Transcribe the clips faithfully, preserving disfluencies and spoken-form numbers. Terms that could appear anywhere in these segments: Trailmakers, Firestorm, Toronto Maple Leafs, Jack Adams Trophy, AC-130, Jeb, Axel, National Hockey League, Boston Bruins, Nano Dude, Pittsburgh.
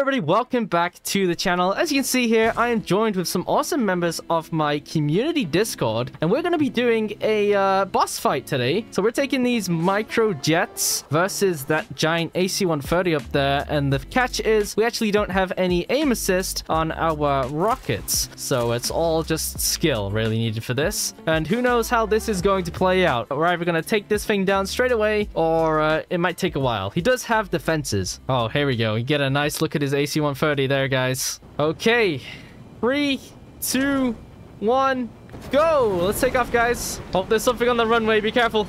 everybody, welcome back to the channel. As you can see here, I am joined with some awesome members of my community Discord, and we're going to be doing a uh, boss fight today. So we're taking these micro jets versus that giant A C one thirty up there, and the catch is we actually don't have any aim assist on our rockets, so it's all just skill really needed for this. And who knows how this is going to play out. We're either going to take this thing down straight away, or uh, it might take a while. He does have defenses. Oh, here we go. We get a nice look at his A C one thirty there, guys. Okay, three, two, one, go. Let's take off, guys. Oh, there's something on the runway. Be careful.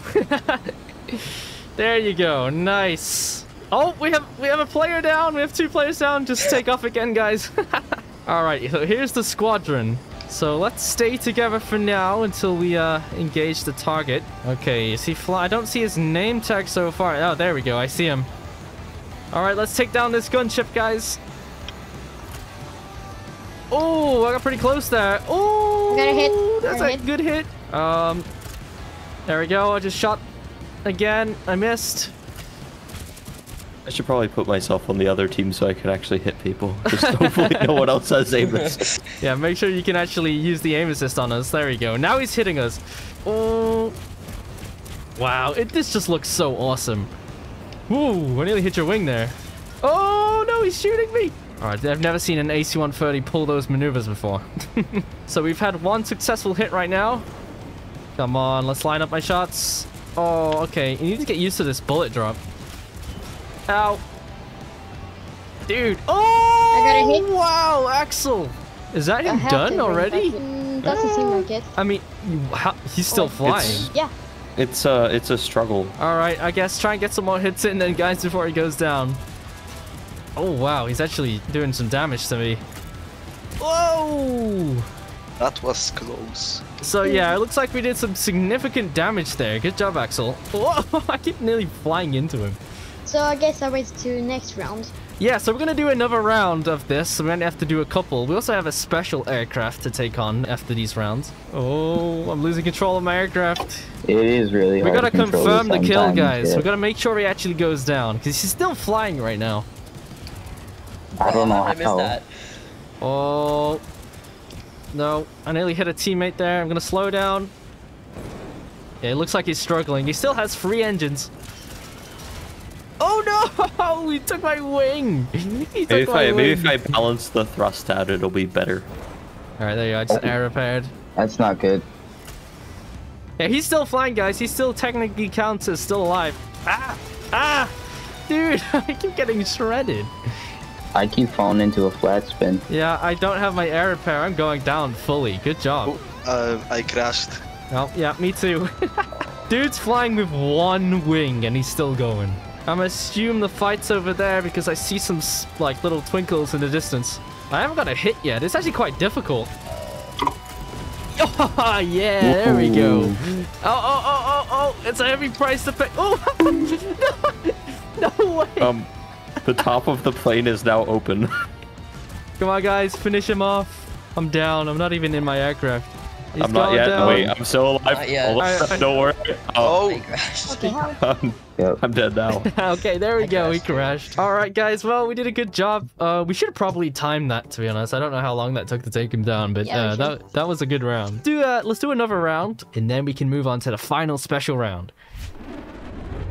There you go. Nice. Oh, we have we have a player down. We have two players down. Just take off again, guys. All right. So here's the squadron. So let's stay together for now until we uh, engage the target. Okay. Is he fly? I don't see his name tag so far. Oh, there we go. I see him. All right, let's take down this gunship, guys. Oh, I got pretty close there. Oh, got a hit. That's a good hit. Um, there we go. I just shot again. I missed. I should probably put myself on the other team so I can actually hit people. Just hopefully no one else has aim assist. Yeah, make sure you can actually use the aim assist on us. There we go. Now he's hitting us. Oh, wow! It this just looks so awesome. Ooh, I nearly hit your wing there. Oh, no, he's shooting me. All right, I've never seen an A C one thirty pull those maneuvers before. So we've had one successful hit right now. Come on, let's line up my shots. Oh, okay. You need to get used to this bullet drop. Ow. Dude. Oh, I got a hit. Wow, Axel. Is that him done already? Doesn't seem like it. I mean, how, he's still oh, flying. Yeah. It's a, it's a struggle. All right, I guess try and get some more hits in then, guys, before he goes down. Oh, wow. He's actually doing some damage to me. Whoa! That was close. So, yeah, it looks like we did some significant damage there. Good job, Axel. Whoa! I keep nearly flying into him. So, I guess I wait to next round. Yeah, so we're going to do another round of this. So we're going to have to do a couple. We also have a special aircraft to take on after these rounds. Oh, I'm losing control of my aircraft. It is really hard. We've got to confirm the kill, guys. Yeah. We've got to make sure he actually goes down, because he's still flying right now. I don't know. I missed that. Oh, no. I nearly hit a teammate there. I'm going to slow down. Yeah, it looks like he's struggling. He still has three engines. Oh no! He took my wing. He took maybe, my if I, wing. maybe if I balance the thrust out, it'll be better. All right, there you go. I just oh. air repaired. That's not good. Yeah, he's still flying, guys. He still technically counts as still alive. Ah, ah, dude! I keep getting shredded. I keep falling into a flat spin. Yeah, I don't have my air repair. I'm going down fully. Good job. Oh, uh, I crashed. Oh, yeah, me too. Dude's flying with one wing, and he's still going. I'm gonna assume the fight's over there because I see some like little twinkles in the distance. I haven't got a hit yet. It's actually quite difficult. Oh yeah, there we go. Oh oh oh oh oh! It's a heavy price to pay. Oh no, no way. Um, the top of the plane is now open. Come on, guys, finish him off. I'm down. I'm not even in my aircraft. He's I'm not yet. Down. Wait, I'm still alive. I, I, Don't worry. Oh, oh crashed. Um, yep. I'm dead now. Okay, there we I go. We crashed. All right, guys. Well, we did a good job. Uh, we should probably time that, to be honest. I don't know how long that took to take him down, but yeah, uh, that that was a good round. Do uh, let's do another round, and then we can move on to the final special round.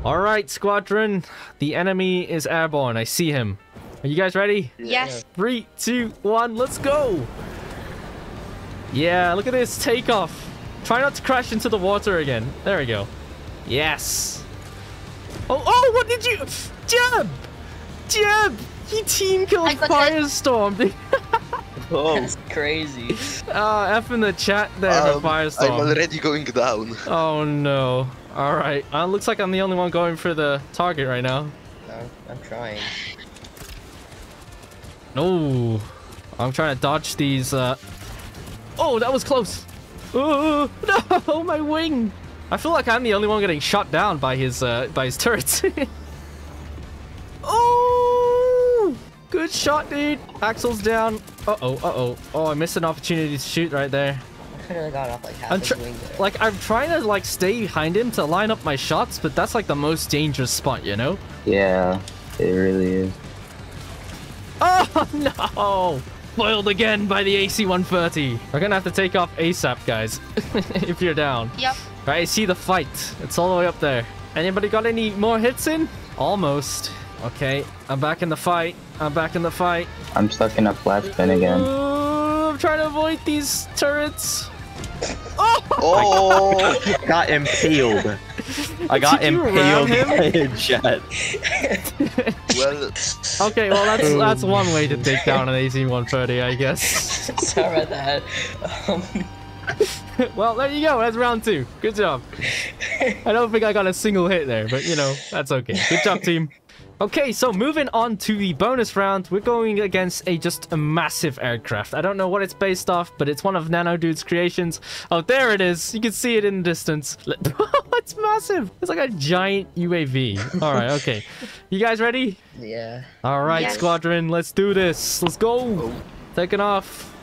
All right, squadron. The enemy is airborne. I see him. Are you guys ready? Yes. Three, two, one. Let's go. Yeah, look at this takeoff. Try not to crash into the water again. There we go. Yes. Oh, oh, what did you... Jeb! Jeb! He team killed Firestorm. Oh, that's crazy. Uh, F in the chat there um, for Firestorm. I'm already going down. Oh, no. All right. Uh, looks like I'm the only one going for the target right now. No, I'm trying. No. I'm trying to dodge these... Uh... Oh, that was close. Oh, no, my wing. I feel like I'm the only one getting shot down by his uh, by his turrets. Oh, good shot, dude. Axel's down. Uh-oh, uh-oh. Oh, I missed an opportunity to shoot right there. I could have got off like half I'm his wing there. Like, I'm trying to, like, stay behind him to line up my shots, but that's, like, the most dangerous spot, you know? Yeah, it really is. Oh, Oh, no. Foiled again by the A C one thirty. We're going to have to take off ASAP, guys, if you're down. Yep. Right, I see the fight. It's all the way up there. Anybody got any more hits in? Almost. Okay, I'm back in the fight. I'm back in the fight. I'm stuck in a flat spin again. Ooh, I'm trying to avoid these turrets. Oh! Oh, I got impaled. I got impaled by a jet. Well, okay, well that's that's one way to take down an A C one thirty, I guess. Sorry about that. Um... Well, there you go. That's round two. Good job. I don't think I got a single hit there, but you know that's okay. Good job, team. Okay, so moving on to the bonus round, we're going against a just a massive aircraft. I don't know what it's based off, but it's one of Nano Dude's creations. Oh, there it is. You can see it in the distance. It's massive. It's like a giant U A V. All right, okay. You guys ready? Yeah. All right, yes. Squadron, let's do this. Let's go. Taking off.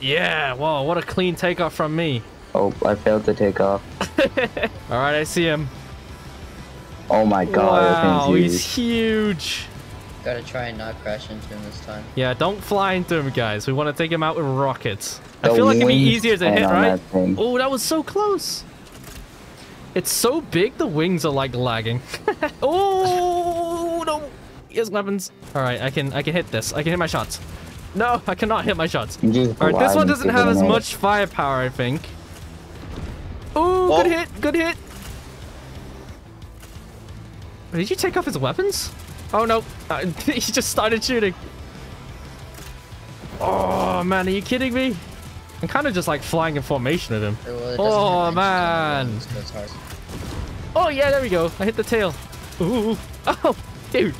Yeah, whoa, what a clean takeoff from me. Oh, I failed to take off. All right, I see him. Oh my god, wow, he's huge. Gotta try and not crash into him this time. Yeah, don't fly into him, guys. We want to take him out with rockets. The I feel like it'd be easier to hit, right? That oh, that was so close. It's so big, the wings are like lagging. Oh, no. He has weapons. All right, I can I can hit this. I can hit my shots. No, I cannot hit my shots. All right, this one doesn't have as much firepower, I think. Ooh, good hit, good hit. Did you take off his weapons? Oh no, uh, he just started shooting. Oh man, are you kidding me? I'm kind of just like flying in formation with him. Well, oh man. Oh yeah, there we go. I hit the tail. Ooh. Oh, dude.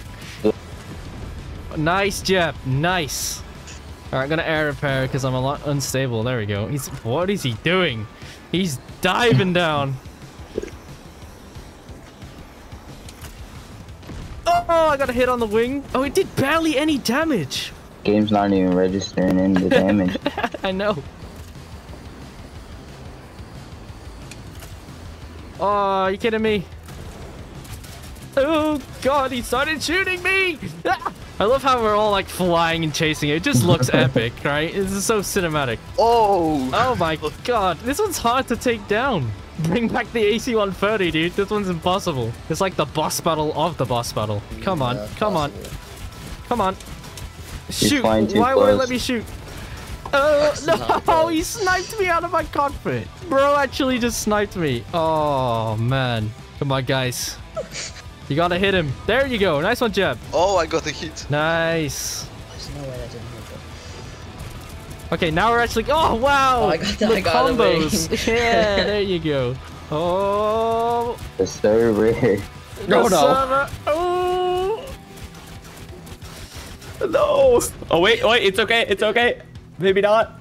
Nice, Jeb. Nice. All right, I'm gonna air repair because I'm a lot unstable. There we go. He's. What is he doing? He's diving down. Oh, I got a hit on the wing. Oh, it did barely any damage. Game's not even registering in the damage. I know. Oh, are you kidding me? Oh, God, he started shooting me. I love how we're all like flying and chasing it. It just looks epic, right? This is so cinematic. Oh. Oh, my God. This one's hard to take down. Bring back the A C one thirty, dude. This one's impossible. It's like the boss battle of the boss battle. Come on, yeah, come on, come on. Shoot! Why close. Won't it let me shoot? Oh uh, no! He sniped me out of my cockpit. Bro, actually just sniped me. Oh man! Come on, guys. You gotta hit him. There you go. Nice one, Jeb. Oh, I got the hit. Nice. There's no way that didn't hit him. Okay, now we're actually. Oh wow! Oh, I got the I got combos. The yeah, there you go. Oh. The server. No, the no. Server. Oh. No. Oh wait, wait. It's okay. It's okay. Maybe not.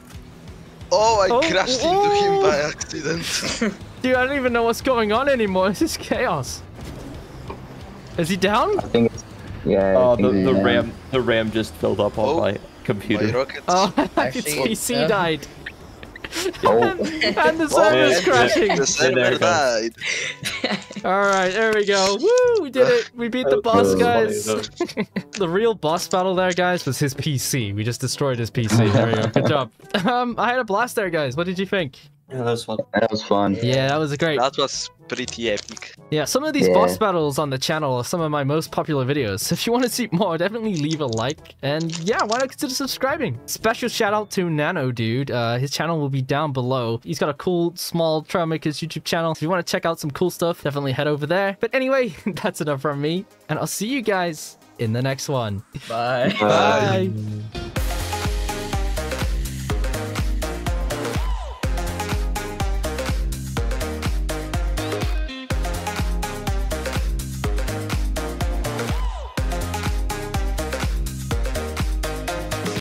Oh, I oh, crashed into oh. him by accident. Dude, I don't even know what's going on anymore. This is chaos. Is he down? I think. It's, yeah. Oh, the, the ram. The ram just filled up all night. Oh. Computer. Oh, his P C died. Oh. and, and the server's oh, crashing. The server died. All right, there we go. Woo, we did it. We beat the boss, guys. The real boss battle there, guys, was his P C. We just destroyed his P C. There we go. Good job. Um, I had a blast there, guys. What did you think? Yeah, that was fun. That was fun. Yeah, that was a great. That was pretty epic. Yeah, some of these yeah. boss battles on the channel are some of my most popular videos. If you want to see more, definitely leave a like. And yeah, why not consider subscribing? Special shout out to Nano Dude. Uh, his channel will be down below. He's got a cool, small Trailmakers YouTube channel. If you want to check out some cool stuff, definitely head over there. But anyway, that's enough from me. And I'll see you guys in the next one. Bye. Bye. Bye.